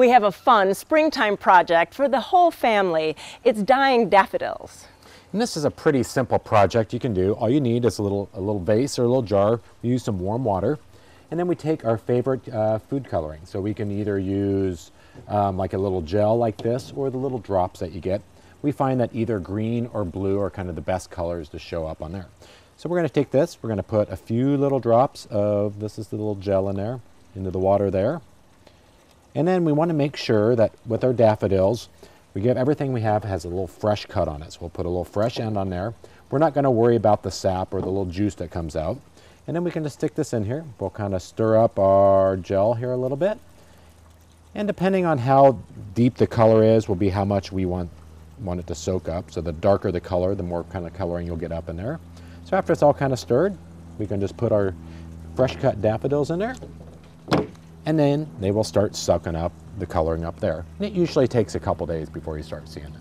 We have a fun springtime project for the whole family. It's dyeing daffodils. And this is a pretty simple project you can do. All you need is a little vase or a little jar. We use some warm water. And then we take our favorite food coloring. So we can either use like a little gel like this or the little drops that you get. We find that either green or blue are kind of the best colors to show up on there. So we're going to take this, we're going to put a few little drops of, this is the little gel in there, into the water there. And then we want to make sure that with our daffodils, we give everything we have has a little fresh cut on it. So we'll put a little fresh end on there. We're not going to worry about the sap or the little juice that comes out. And then we can just stick this in here. We'll kind of stir up our gel here a little bit. And depending on how deep the color is will be how much we want it to soak up. So the darker the color, the more kind of coloring you'll get up in there. So after it's all kind of stirred, we can just put our fresh cut daffodils in there. And then they will start sucking up the coloring up there. And it usually takes a couple days before you start seeing it.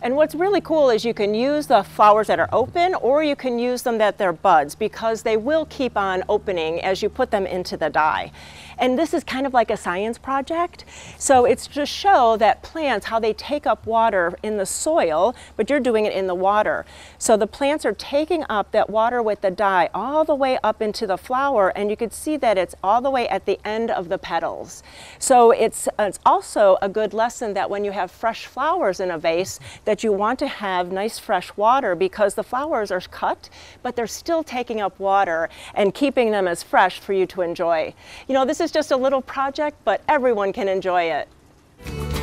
And what's really cool is you can use the flowers that are open or you can use them that they're buds because they will keep on opening as you put them into the dye. And this is kind of like a science project. So it's to show that plants, how they take up water in the soil, but you're doing it in the water. So the plants are taking up that water with the dye all the way up into the flower, and you can see that it's all the way at the end of the petals. So it's also a good lesson that when you have fresh flowers in a vase, that you want to have nice fresh water because the flowers are cut, but they're still taking up water and keeping them as fresh for you to enjoy. You know, this is just a little project, but everyone can enjoy it.